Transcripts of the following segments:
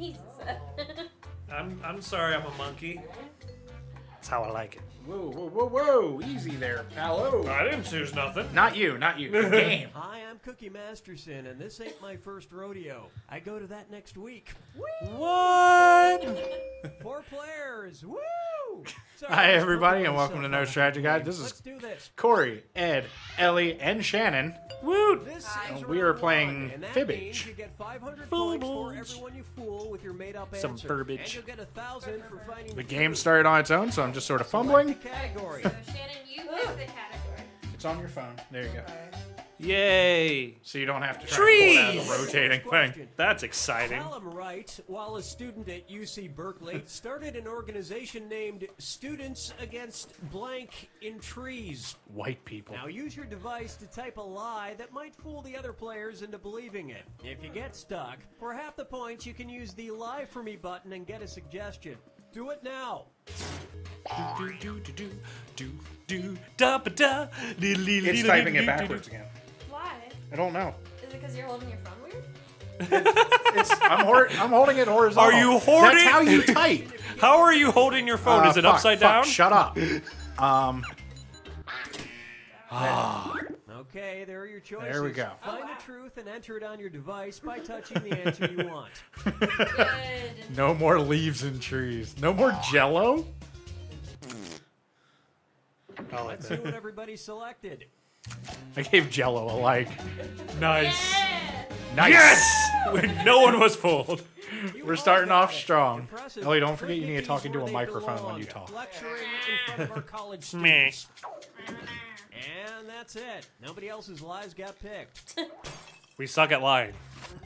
Jesus. I'm sorry, I'm a monkey. That's how I like it. Whoa, whoa, whoa, whoa! Easy there, pal. I didn't choose nothing. Not you, not you. Game. Hi, I'm Cookie Masterson, and this ain't my first rodeo. I go to that next week. Whee! What? 4 players. Woo! Sorry, hi, everybody, and welcome to No Strategy Guide. This is Corey, Ed, Ellie, and Shannon. Woo! And we are playing Fibbage. You get 500 points for everyone you fool with your made-up answer. Some Fibbage. You get 1,000 for finding the game started on its own, so I'm just sort of fumbling. Category. So, Shannon, you pick the category. It's on your phone. There you go. Yay! So you don't have to try and pull down the rotating thing. That's exciting. Callum Wright, while a student at UC Berkeley, started an organization named Students Against Blank in Trees. White people. Now use your device to type a lie that might fool the other players into believing it. If you get stuck, for half the points you can use the Lie For Me button and get a suggestion. Do it now. It's typing it backwards again. I don't know. Is it because you're holding your phone weird? I'm holding it horizontal. Are you holding? That's how you type. How are you holding your phone? Is it upside down? Shut up. Okay, there are your choices. There we go. Find the truth and enter it on your device by touching the answer you want. Good. No more leaves and trees. No more Jello. I like that. Let's see what everybody selected. I gave Jello a like. Nice. Yeah. Nice. Yes! When no one was fooled. We're starting off strong. Impressive. Ellie, don't forget you need to talk into a microphone when you talk. Lecturing in front of our college students. And that's it. Nobody else's lies got picked. We suck at lying.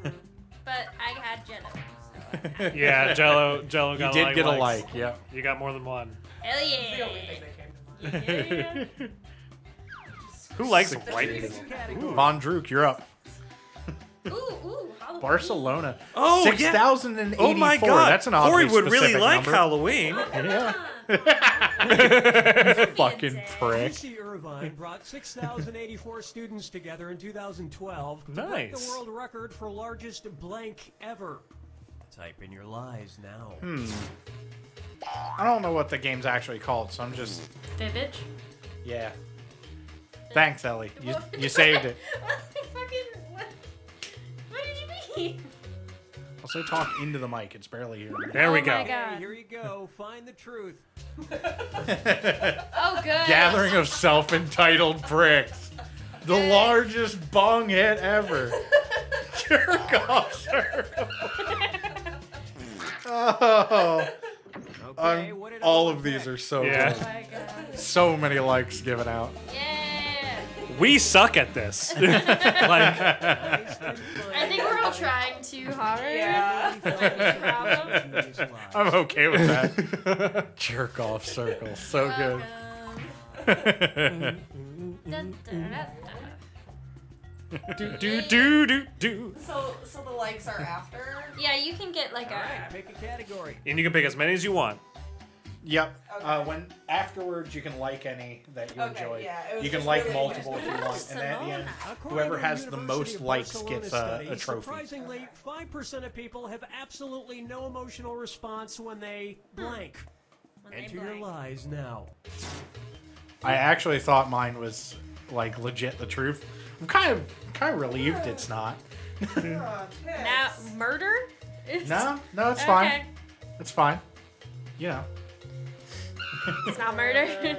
But I had Jello. So yeah, Jello got a like. You did get a like, yeah. You got more than one. Hell yeah. Yeah. Who likes white people? Von Druk, you're up. Ooh, Halloween. Barcelona. Oh, 6,084. Oh my God, that's an oddly specific number. Corey would really like Halloween. Yeah. Fucking prick. PC Irvine brought 6,084 students together in 2012 to break the world record for largest blank ever. Type in your lies now. I don't know what the game's actually called, so I'm just. Fibbage. Yeah. Thanks, Ellie. You saved it. What did you mean? Also, talk into the mic. It's barely here. There we go. Hey, here you go. Find the truth. Oh, good. Gathering of self-entitled pricks. The largest bong hit ever. Jerk off circle. Oh. Okay, all of these are so good. Oh my God. So many likes given out. Yeah. We suck at this. I think we're all trying too hard. Yeah. I'm okay with that. Jerk off circle. So good. So the likes are after? Yeah, you can get like pick a category. And you can pick as many as you want. Yep. Okay. When afterwards, you can like any that you enjoy. Yeah, you can like really multiple if you want, and at the end, whoever has the most likes gets a trophy. Surprisingly, 5% of people have absolutely no emotional response when they blank. Enter your lies now. I actually thought mine was like legit the truth. I'm kind of relieved it's not. Now murder? No, it's fine. Okay. It's fine. You know. It's not murder.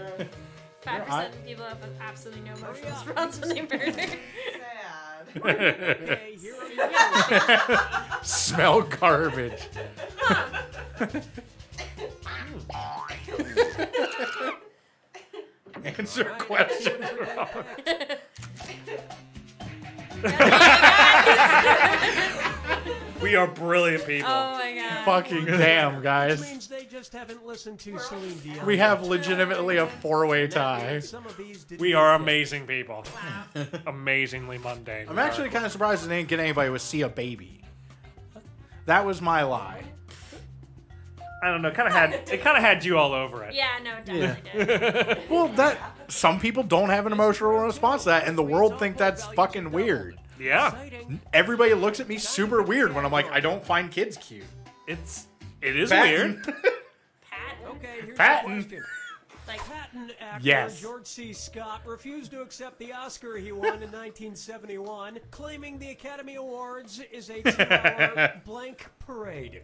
5% of people have absolutely no emotional response when they murder. Sad. Smell garbage. Huh. Answer question wrong. We are brilliant people. Oh my God. Fucking damn, guys. Which means they just haven't listened to Celine Dion. We have legitimately a 4-way tie. We are amazing people. Wow. Amazingly mundane. I'm actually kind of surprised I didn't get anybody with See a Baby. That was my lie. I don't know. It kind of had you all over it. Yeah, no, definitely did. Well, some people don't have an emotional response to that, and the world think that's fucking weird. Yeah. Everybody looks at me super weird when I'm like, I don't find kids cute. It is Patton. Weird. Patton. Okay, here's Patton. The question. Like, Patton actor George C. Scott refused to accept the Oscar he won in 1971, claiming the Academy Awards is a 2-hour blank parade.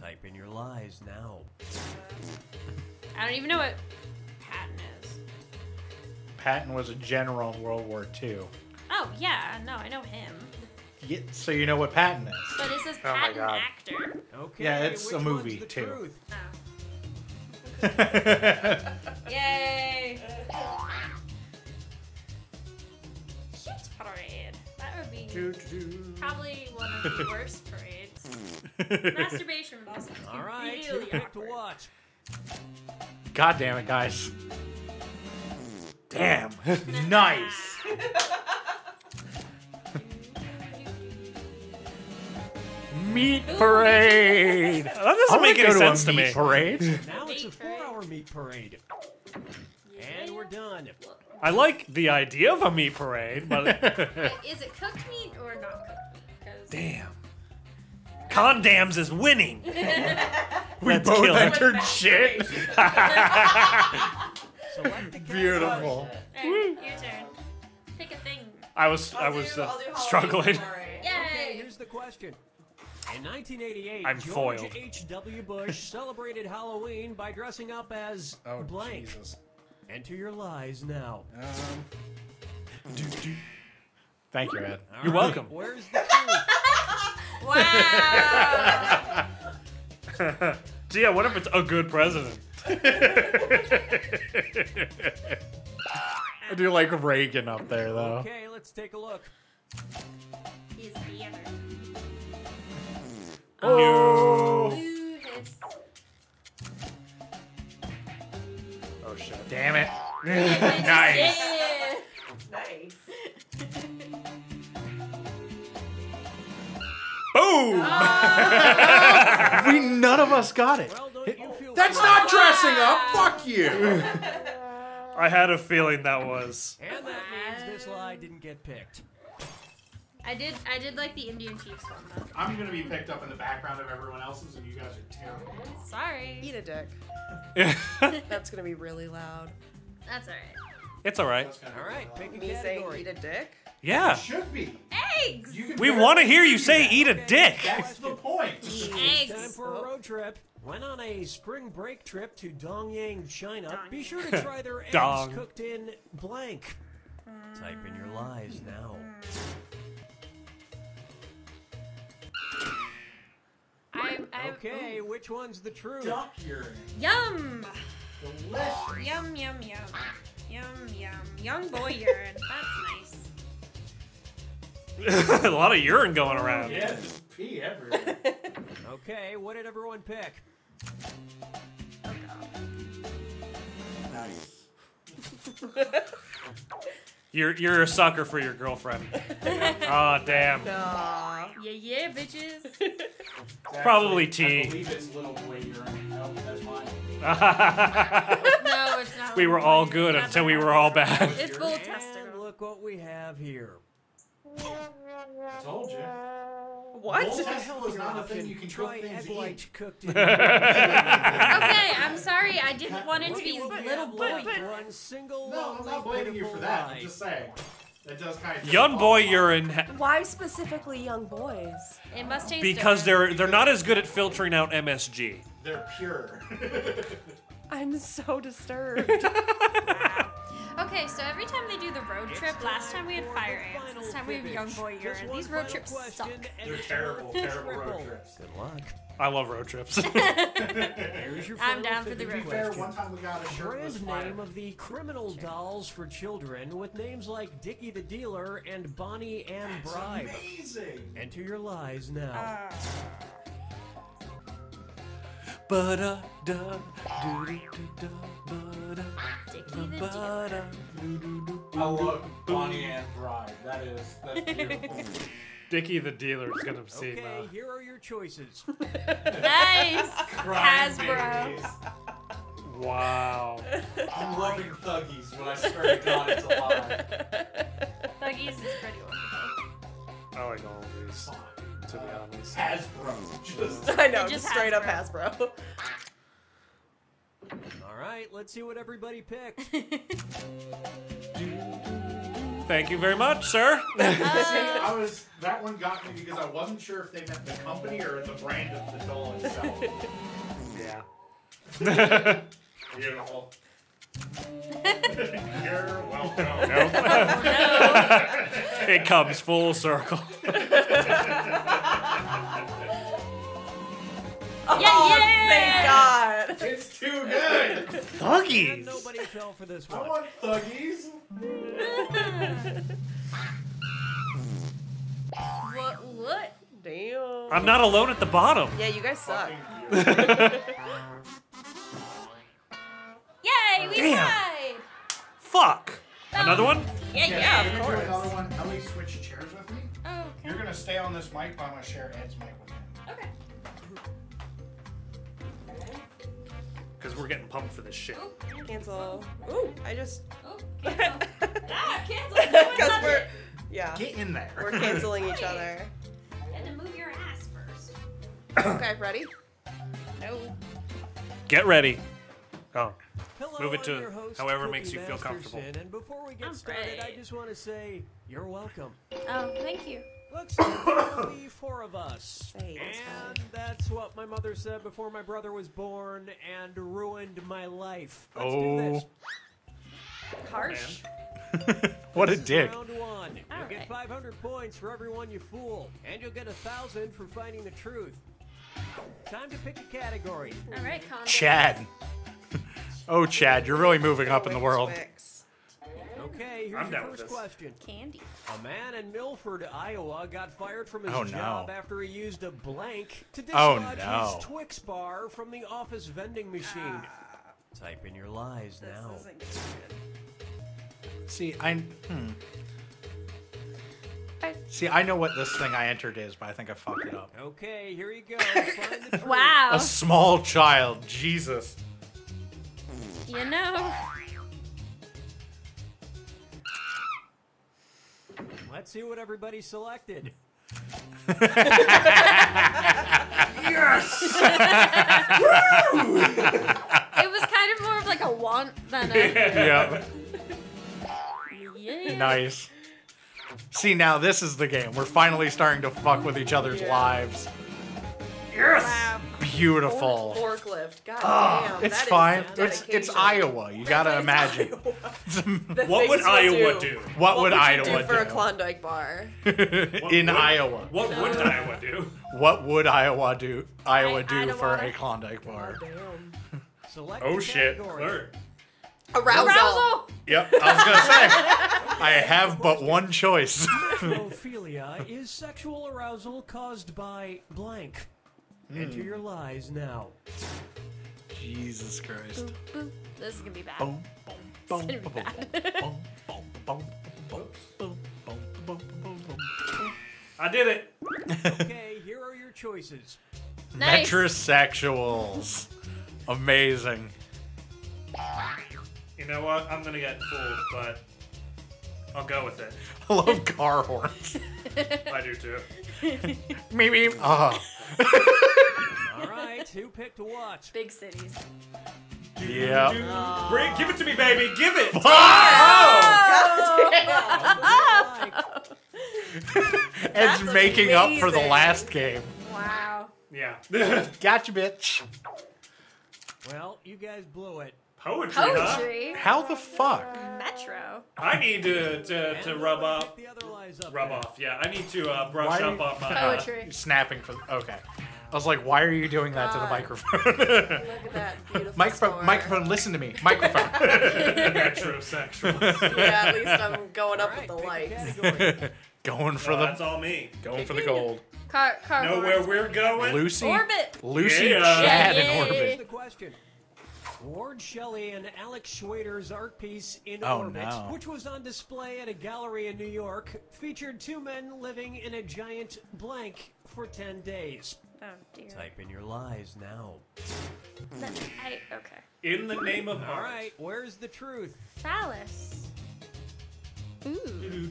Type in your lies now. I don't even know what Patton is. Patton was a general in World War II. Oh, yeah. No, I know him. Yeah, so you know what Patton is. But it says Patton actor. Okay, yeah, it's a movie, too. Oh. Yay! Shit's parade. That would be probably one of the worst parades. Masturbation was really hard to watch. God damn it, guys. Damn. Nice. Meat parade. That doesn't make any sense to me. Parade. Now it's a 4-hour meat parade. And we're done. I like the idea of a meat parade, but is it cooked meat or not cooked meat? Damn. Condams is winning. We both entered shit. Beautiful. Right, your turn. Pick a thing. I was struggling. Okay, here's the question. In 1988, George H.W. Bush celebrated Halloween by dressing up as blank. Jesus. Enter your lies now. Thank you, Ed. You're welcome. Where's the truth? Wow. Gee, what if it's a good president? I do like Reagan up there, though. Okay, let's take a look. He's the other. Oh. Oh shit! Damn it! Nice. Yeah. Nice. Boom! Oh. We none of us got it. Well, that's not dressing up. Fuck you. I had a feeling that was. And that means this lie didn't get picked. I did like the Indian Chiefs one, though. I'm gonna be picked up in the background of everyone else's, and you guys are terrible. Sorry. Eat a dick. That's gonna be really loud. That's all right. It's all right. All right. Pick me saying eat a dick. Yeah. It should be. Eggs. We want to hear you say eat a dick. That's the point. Eat eggs. It's time for a road trip. When on a spring break trip to Dongyang, China, be sure to try their eggs cooked in blank. Type in your lies now. Okay, which one's the truth? Duck urine. Yum! Delicious. Yum, yum, yum. Yum, yum. Young boy urine. That's nice. A lot of urine going around. Yeah, there's pee everywhere. Okay, what did everyone pick? Oh, God. Nice. You're a sucker for your girlfriend. Oh, damn. Nah. Yeah, yeah, bitches. Probably tea. I believe it's little boy urine. No, that's mine. No, it's not. We were all good until we were all bad. It's full of tester. Look what we have here. I told you. What? What the hell is not a thing you can try things eat? Okay, I'm sorry. I didn't want it to be little boy. No, I'm not blaming you for that. I'm just saying. That does kind of young boy urine. Why specifically young boys? It must taste because they're not as good at filtering out MSG. They're pure. I'm so disturbed. Okay, so every time they do the road trip, last time we had fire ants, this time we have young boy urine. These road trips suck. They're terrible, terrible road trips. Good luck. I love road trips. I'm down for the road trips. The brand name of the criminal dolls for children with names like Dickie the Dealer and Bonnie and Bribe. Amazing. Enter your lies now. Oh look, Bonnie and Bribe. That's beautiful. Dickie the Dealer is gonna see. Okay, here are your choices. Nice, Hasbro. Wow. I'm loving Thuggies, but I swear to God, it's a lie. Thuggies is pretty wonderful. I like all of these. to be honest. Hasbro. I know, just straight up Hasbro. Alright, let's see what everybody picked. Thank you very much, sir. That one got me because I wasn't sure if they meant the company or the brand of the doll itself. Yeah. Beautiful. You're welcome. No. Oh, no. It comes full circle. Yeah, thank God. It's too good. Thuggies. Nobody fell for this one. I want Thuggies. What? Damn. I'm not alone at the bottom. Yeah, you guys suck. Yay, we died. Fuck. Another one? Yeah, yeah, of course. Another one. Ellie switched chairs with me. Oh, okay. You're going to stay on this mic, but I'm going to share Ed's mic with him. Okay. Because we're getting pumped for this shit. Ooh, cancel. Ooh, I just. Ooh, cancel. Ah, cancel. Because we're. Yeah. Get in there. We're canceling each other. And then move your ass first. Okay, ready? No. Get ready. Oh. Hello, move it to however Cookie makes you feel comfortable. And before we get started, I just want to say you're welcome. Oh, thank you. Looks like there'll be four of us, and that's what my mother said before my brother was born and ruined my life. Let's do this. Harsh. What a dick. Round one. You'll get 500 points for everyone you fool, and you'll get 1,000 for finding the truth. Time to pick a category. All right, Chad. Oh, Chad, you're really moving up in the world. Okay, here's the first question. Candy. A man in Milford, Iowa got fired from his job after he used a blank to dislodge his Twix bar from the office vending machine. Type in your lies now. See, See, I know what this thing I entered is, but I think I fucked it up. Okay, here you go. Find the truth. Wow. A small child, Jesus. You know. Let's see what everybody selected. Yes! Woo! It was kind of more of like a want than a... Yeah. Yeah. Nice. See, now this is the game. We're finally starting to fuck with each other's lives. Yes! Wow. Beautiful. Forklift. God damn. It's fine. It's Iowa. You gotta imagine. What would Iowa do? What would Iowa do for a Klondike bar? In Iowa. What would Iowa do? What would Iowa do? Iowa do for a Klondike bar? Oh shit! Arousal. Yep. I was gonna say. I have but one choice. Metrophilia is sexual arousal caused by blank. Enter your lies now. Jesus Christ. Boop, boop. This is gonna be bad. Boom, boom, boom, boom, boom, boom, boom, boom, boom, boom, boom, boom, boom. I did it. Okay, here are your choices. Nice. Metrosexuals. Amazing. You know what? I'm gonna get fooled, but I'll go with it. I love car horns. I do too. Maybe. All right, who picked what? Big cities. Yeah. Give it to me, baby. Give it. Oh, God damn. Ed's making up for the last game. Wow. Yeah. Gotcha, bitch. Well, you guys blew it. Poetry? Huh? How the fuck? Metro. I need to rub up. Yeah, I need to brush up on my poetry. Snapping for okay. I was like, why are you doing that to the microphone? Look at that beautiful microphone, listen to me. Microphone. Metrosexual. Yeah, at least I'm going up with the lights. Going for the. That's all me. Going for the gold. Car. Know where we're going? Lucy. Orbit. Lucy, Chad, and Orbit. Here's the question. Ward Shelley and Alex Schwader's art piece In Orbit, which was on display at a gallery in New York, featured two men living in a giant blank for 10 days. Oh, dear. Type in your lies now. Okay. In the name of art. All right, where's the truth? Phallus. Ooh.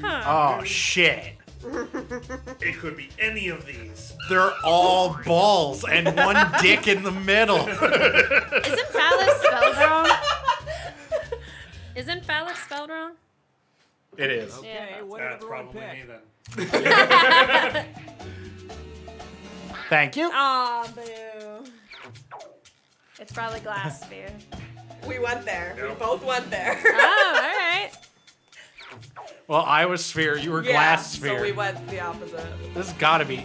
Huh. Oh, shit. It could be any of these. They're all balls and one dick in the middle. Isn't phallus spelled wrong? Isn't phallus spelled wrong? It is. Okay, yeah, that's probably me then. Thank you. Aw, boo. It's probably glass sphere. We went there. Nope. We both went there. Oh, all right. Well, I was sphere. You were glass sphere. So we went the opposite. This has got to be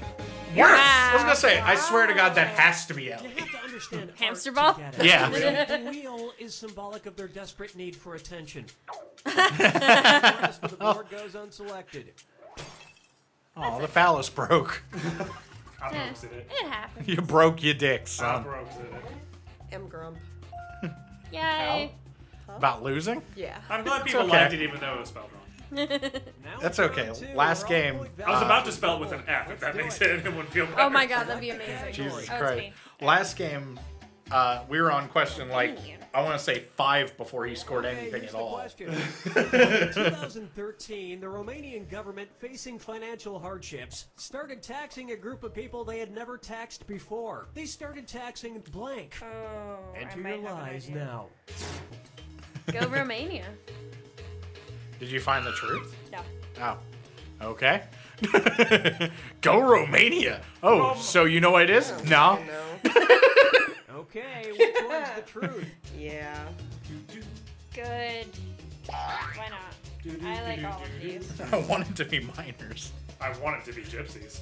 worse. Yeah. I was gonna say. I swear to God, that has to be Ellie. You have to understand. Hamster ball. Yeah. The wheel is symbolic of their desperate need for attention. The board goes unselected. Oh, the phallus broke. I broke it. It happened. You broke your dick, son. I broke it. I'm grump. Yay. Huh? About losing? Yeah. I'm glad people liked it even though it was spelled wrong. That's okay. Last game. I was about to spell it with an F, if that makes anyone feel better. Oh my God, that'd be amazing. Jesus Christ. Last game, we were on question like, I want to say 5 before he scored anything at all. In 2013, the Romanian government, facing financial hardships, started taxing a group of people they had never taxed before. They started taxing blank. Oh, enter your lies now. Go Romania. Did you find the truth? No. Oh. Okay. Go Romania. Oh, so you know what it is? No. Okay, which one's the truth? Yeah. Good. Why not? I like all of these. I want it to be minors. I want it to be gypsies.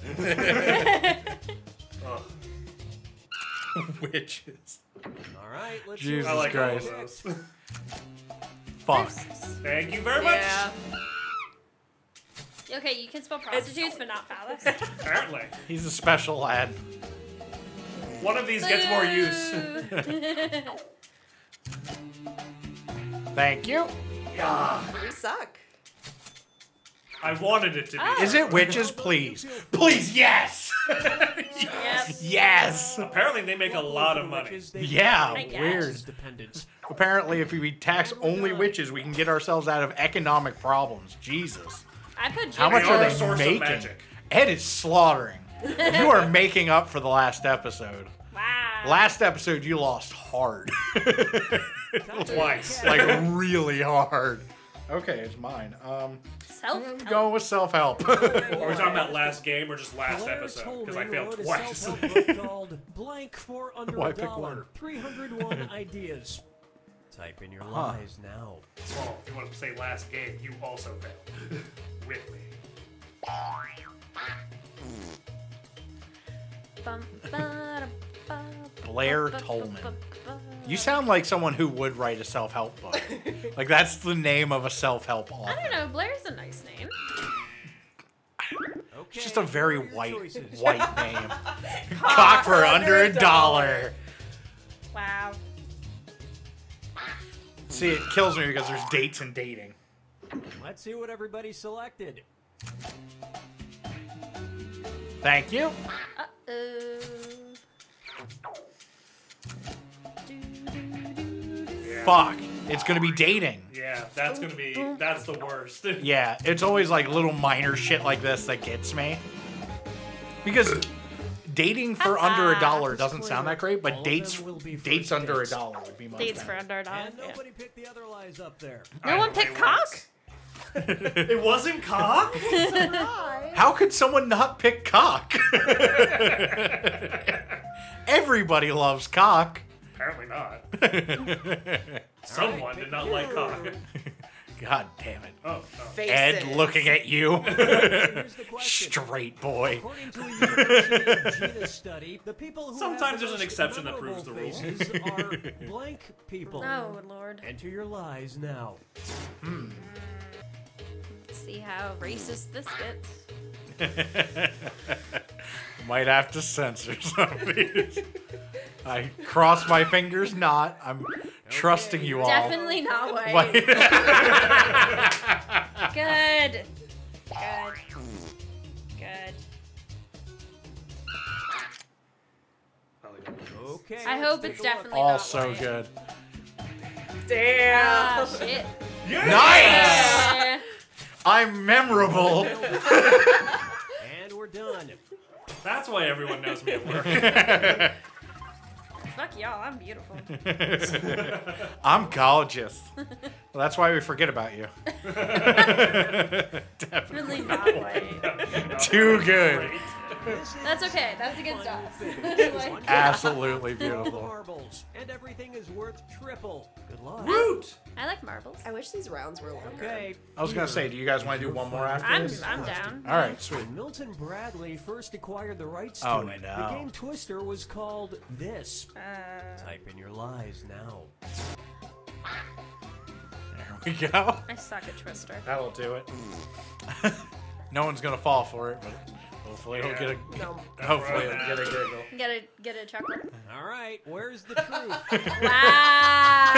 Witches. Alright, let's see. I like all of those. Fuck. Thank you very much. Yeah. Okay, you can spell prostitutes, but not phallus. Apparently. He's a special lad. One of these gets more use. Thank you. We suck. I wanted it to be. Is it witches, please? Please, yes! Yes! Apparently they make a lot of money. Yeah, weird. Apparently if we tax only witches, we can get ourselves out of economic problems. Jesus. How much are they making? Ed is slaughtering. You are making up for the last episode. Wow. Last episode, you lost hard. Twice. Like, really hard. Okay, it's mine. Self-help. I'm going with self-help. Are we talking about last game or just last episode? Because I failed twice. Called blank for under a dollar. 301 ideas. Type in your lies now. Well, if you want to say last game, you also failed. With me. Blair Tolman. You sound like someone who would write a self-help book. Like, that's the name of a self-help author. I don't know. Blair's a nice name. Okay, it's just a very white name. Cock for under a dollar. Wow. See, it kills me because there's dates and dating. Let's see what everybody selected. Thank you. Yeah. Fuck. It's gonna be dating. Yeah, that's gonna be, that's the worst. Yeah, it's always like little minor shit like this that gets me. Because dating for under a dollar doesn't sound that great, but dates under a dollar would be much better. Dates for under a dollar. Nobody picked the other lies up there. No one picked cock? It wasn't cock? How could someone not pick cock? Everybody loves cock. Apparently not. Someone did not like cock. God damn it. Oh, no. Ed looking at you. Straight boy. According to a Gina study, the people who sometimes there's an exception that proves the rules are blank people. Oh, Lord. Enter your lies now. Hmm. See how racist this gets. Might have to censor some of these. I cross my fingers not. I'm trusting you all. Definitely not white. Good. Good. Good. Okay. I hope it's definitely not white. Also good. Damn. Oh, shit. Nice! I'm memorable. That's why everyone knows me at work. Fuck y'all, I'm beautiful. I'm gorgeous. Well, that's why we forget about you. Definitely not white. Too good. That's okay. That's against us. Like, absolutely beautiful. Marbles, and everything is worth triple. Good luck. Root. I like marbles. I wish these rounds were longer. Okay. I was gonna say, do you guys want to do one more after this? I'm down. All right, sweet. When Milton Bradley first acquired the rights to it, the game Twister was called this. Type in your lies now. There we go. I suck at Twister. That'll do it. No one's gonna fall for it, but. Hopefully, it'll get a giggle. Get a chocolate. All right, where's the truth? Wow.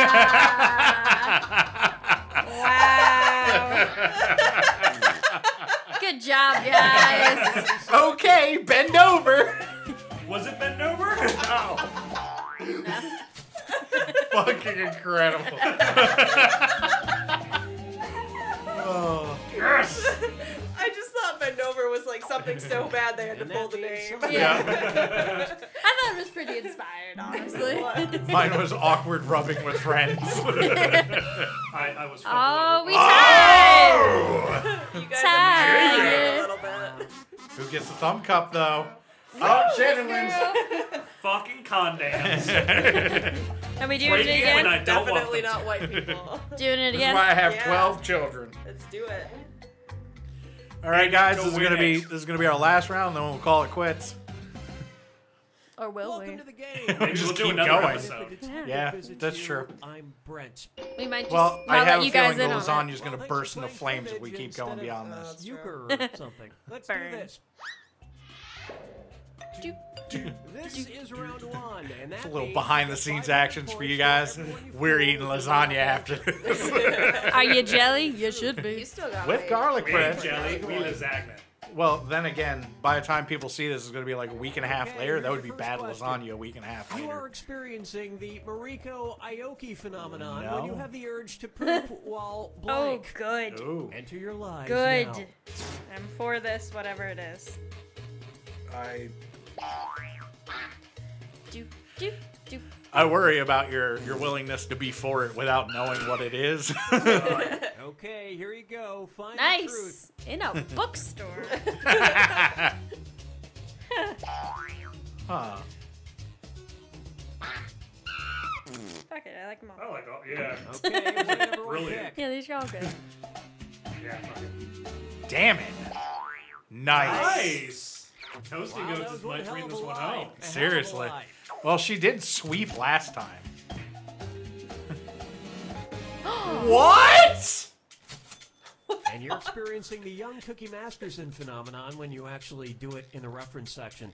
Good job, guys. Okay, bend over. Was it bend over? Oh. No. Fucking incredible. Oh. Yes. I just thought Bendover was like something so bad they had to pull the name. Yeah. I thought it was pretty inspired, honestly. Mine was awkward rubbing with friends. I was. Oh, we tied. Oh! You guys tied a little bit. Who gets the thumb cup though? Oh, Shannon wins. Fucking condams. And we doing it again? Definitely not white people. Doing it again? This is why I have 12 children. Let's do it. All right, guys, this is gonna be our last round. Then we'll call it quits. Or will we? We'll just keep going. Yeah, that's true. I'm Brent. We might just I have a feeling the lasagna's gonna burst into flames if we keep going beyond this. Let's do this. This is round one, and that's a little behind-the-scenes actions for you guys. We're eating lasagna after this. Are you jelly? You should be. You still got with garlic bread. We jelly, we lasagna. Well, then again, by the time people see this, it's going to be like a week and a half later. That would be bad lasagna a week and a half later. You are experiencing the Mariko Aoki phenomenon when you have the urge to poop while blank. Oh, good. Ooh. Enter your lives now. Good. I'm for this, whatever it is. I worry about your willingness to be for it without knowing what it is. Okay, here you go. Find the truth. In a bookstore. Huh. Fuck it, I like them all. I like all, yeah. Okay, brilliant. Yeah, these are all good. Yeah, fuck it. Damn it. Nice. Toasty Goats is much reading this one home. Seriously. Well, she did sweep last time. What? And you're experiencing the young Cookie Masterson phenomenon when you actually do it in the reference section.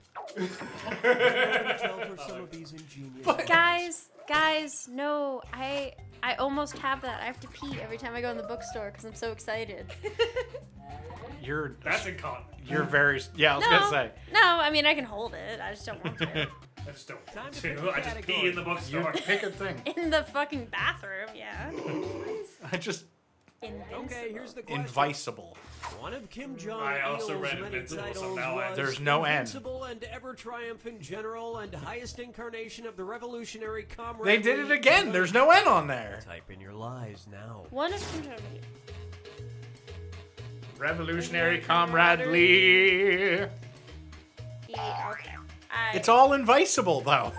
Guys, no, I almost have that. I have to pee every time I go in the bookstore because I'm so excited. That's incontinent. You're very... Yeah, I was going to say. No, I mean, I can hold it. I just don't want to. I just don't want to. I just pee in the bookstore. Pick a thing. In the fucking bathroom, yeah. I just... Invincible. Okay, here's the question. Invincible. One of Kim Jong I also read Invincible, so now I... There's no end. Invincible and ever-triumphant general and highest incarnation of the revolutionary comrade... They did it again! There's no end on there! Type in your lies now. One of Kim Jong... Revolutionary Comradely. Yeah, okay. It's all invincible, though.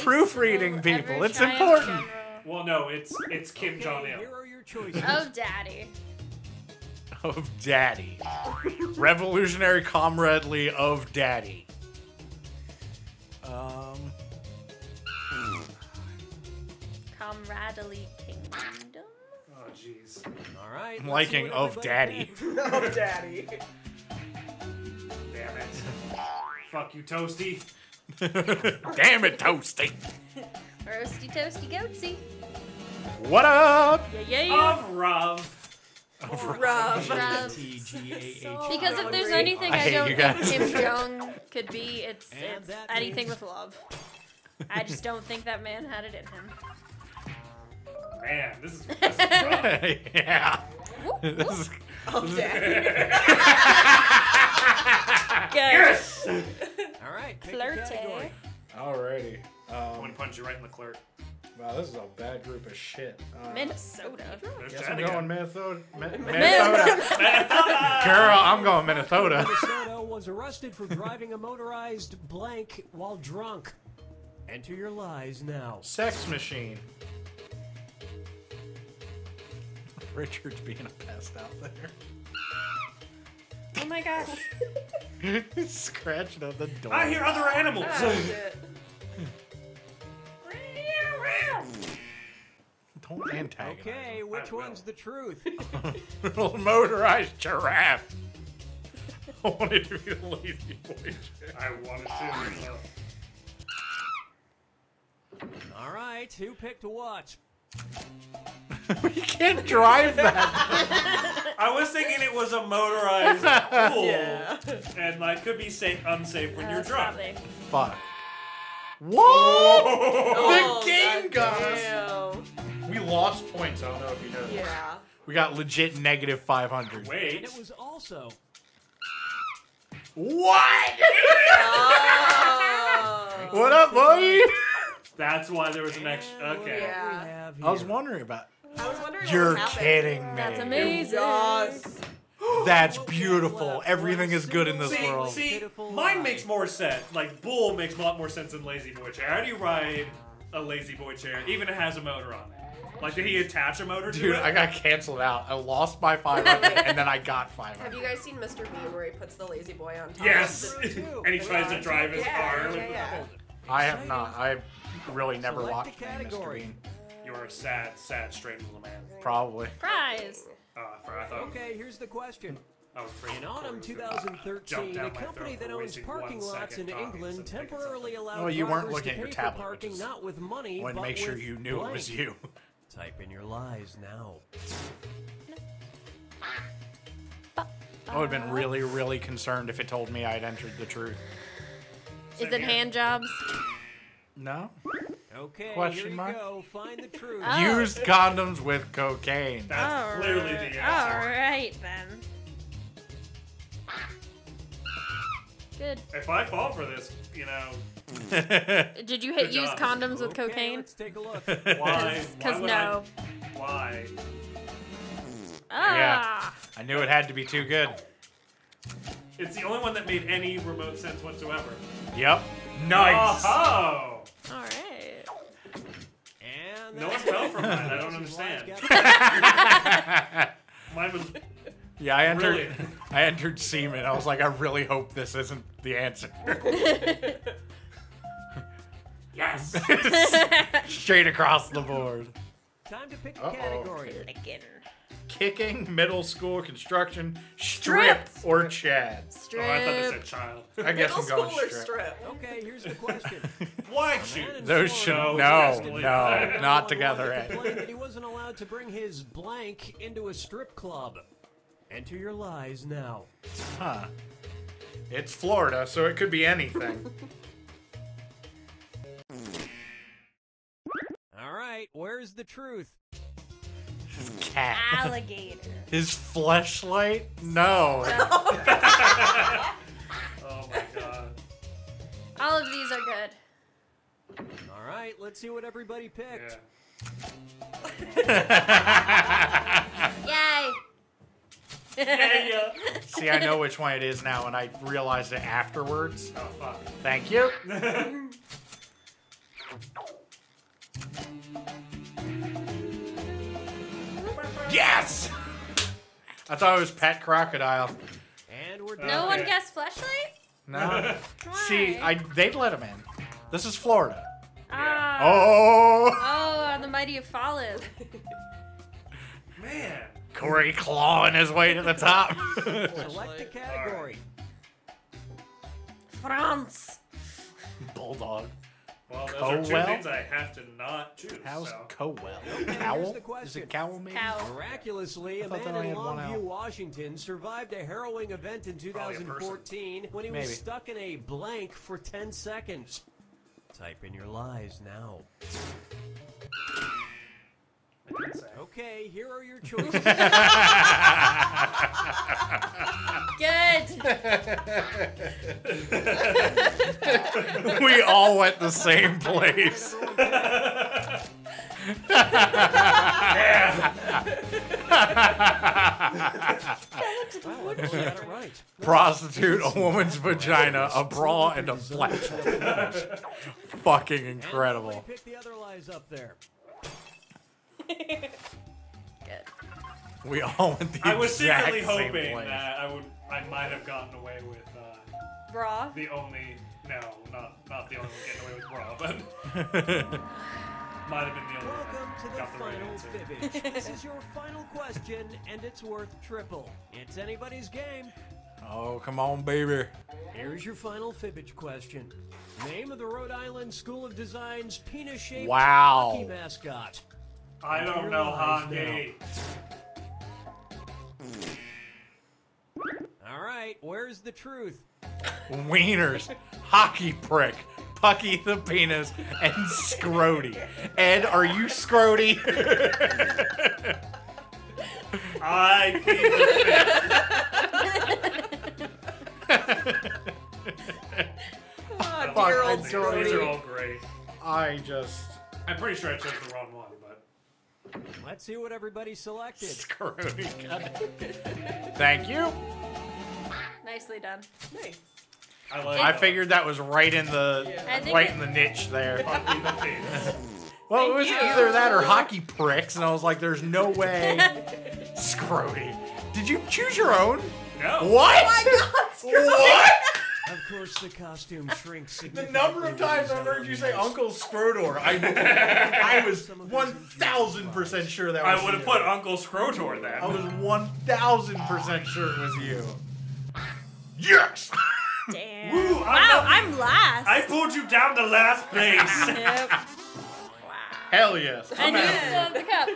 Proofreading, people. It's important. General. Well, no, it's Kim Jong-il. Here are your choices. Oh, daddy. Of daddy. Revolutionary Comradely of daddy. Comradely Kingdom. Oh, jeez. All right. I'm liking of daddy. Of daddy. Damn it. Fuck you, Toasty. Damn it, Toasty. Roasty, toasty, goatsy. What up? Yeah, yeah. Of Rav. Of Rav. Because if there's anything I don't think Kim Jong could be, it's anything with love. I just don't think that man had it in him. Man, this is rough. Yeah. Whoop, whoop. This is... Oh, daddy. Yes! All right. Flirty. Alrighty. I'm going to punch you right in the clerk. Wow, this is a bad group of shit. Minnesota. Yes, I'm going Minnesota. Minnesota. Girl, I'm going Minnesota. Minnesota was arrested for driving a motorized blank while drunk. Enter your lies now. Sex machine. Richard's being a pest out there. Oh my gosh. Scratching at the door. I hear other animals. Oh, shit. Don't antagonize. Okay, which one's the truth? Little motorized giraffe. I wanted to be the lazy boy. I wanted to. All right, who picked what? You can't drive that. I was thinking it was a motorized pool, yeah. And like could be safe, unsafe when you're drunk. Probably. Fuck. What? Oh, the game goes. We lost points. I don't know if you know this. Yeah. We got legit negative 500. Wait. And it was also. What? Oh. What up, buddy? That's why there was an extra. Okay. Yeah. I was wondering about. I was wondering. You're kidding me. That's amazing. Yes. That's beautiful. Everything is good in this world. See, mine makes more sense. Like bull makes a lot more sense than lazy boy chair. How do you ride a lazy boy chair? Even if it has a motor on it. Like, did he attach a motor to it? Dude, I got canceled out. I lost my 500, and then I got 500. Have you guys seen Mr. Bean where he puts the lazy boy on top? Yes. And he tries to drive his car. Yeah. I have not. I've really never watched Mr. Bean. You are a sad, sad, straight little man. Probably. Prize. Okay, here's the question. In autumn 2013, a company that owns parking lots in England temporarily allowed drivers to pay for parking not with money, but with blank. Make sure you knew it was you. Type in your lies now. I would have been really, really concerned if it told me I'd entered the truth. Is it hand jobs? No. Okay, here you go. Find the truth. Oh. Used condoms with cocaine. That's clearly the answer. All right, then. Good. If I fall for this, you know. Did you hit use condoms with cocaine? Let's take a look. Why? Because no. Why? Ah. Yeah, I knew it had to be too good. It's the only one that made any remote sense whatsoever. Yep. Nice. Oh. All right. No one fell from mine. I don't understand. Mine was. Yeah, I entered. Really? I entered semen. I was like, I really hope this isn't the answer. Yes. Straight across the board. Time to pick a category. Again. Kicking, middle school, construction, strip. Or Chad. Strip. Oh, I thought they said child. I guess I'm going strip. Okay, here's the question. Why shoot? Those should no, not together. Ed. He wasn't allowed to bring his blank into a strip club. Enter your lies now. Huh? It's Florida, so it could be anything. All right, where's the truth? His cat. Alligator. His fleshlight? No. Oh my god. All of these are good. Alright, let's see what everybody picked. Yeah. Yay! Yeah. See, I know which one it is now, and I realized it afterwards. Oh, fuck. Thank you. Yes! I thought it was Pet Crocodile. And we're done. No one guessed fleshlight? No. See, they'd let him in. This is Florida. Yeah. Oh! Oh, on the mighty of Follow. Man. Corey clawing his way to the top. Select the category. France. Bulldog. Well, those are two things I have to not choose. How's Cowell? Cowl? Is it cowl, maybe? Miraculously, a man in Longview, Washington, survived a harrowing event in 2014 when he was stuck in a blank for 10 seconds. Type in your lies now. Okay, here are your choices. Good. Ed! We all went the same place. Prostitute a woman's vagina, a bra, and a flat. Fucking incredible. Pick the other lies up there. We all went the exact same place. I was secretly hoping that I might have gotten away with bra. The only, no, not the only one getting away with bra, but. Might have been the only Welcome to the final Fibbage. This is your final question, and it's worth triple. It's anybody's game. Oh, come on, baby. Here's your final Fibbage question. Name of the Rhode Island School of Design's penis-shaped hockey mascot. I don't know hockey. All right, where's the truth? Wieners, hockey prick. Pucky the penis, and Scrody. Ed, are you Scrody? I keep oh, dear old Scrody. These are all great. I'm pretty sure I chose the wrong one, but... Let's see what everybody selected. Scrody. Thank you. Nicely done. Nice. I figured that was right in the niche there. Well, it was either that or hockey pricks, and I was like, "There's no way." Scrody, did you choose your own? No. What? Oh my God, what? Of course, the costume shrinks. The number of times I've heard you say "Uncle Scrotor," I was 1,000% sure that was you. I would have put Uncle Scrotor then. I was 1,000% sure it was you. Yes. Damn. Woo, wow, I'm last. I pulled you down to last place. Yep. Wow. Hell yes. I'm happy.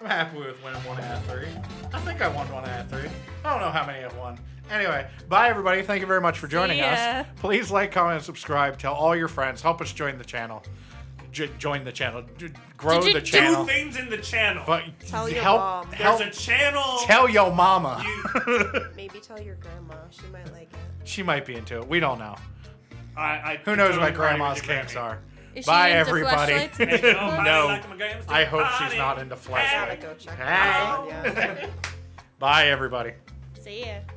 I'm happy with winning one out of three. I think I won one out of three. I don't know how many I've won. Anyway, bye everybody. Thank you very much for joining us. Please like, comment, and subscribe. Tell all your friends. Help us join the channel. Join the channel. Grow the channel. Do things in the channel. But tell your mom. There's a channel. Tell your mama. Maybe tell your grandma. She might like it. She might be into it. We don't know. Who knows what grandma's kinks are. Bye, everybody. No. I hope she's not into flashlights. Bye, everybody. See ya.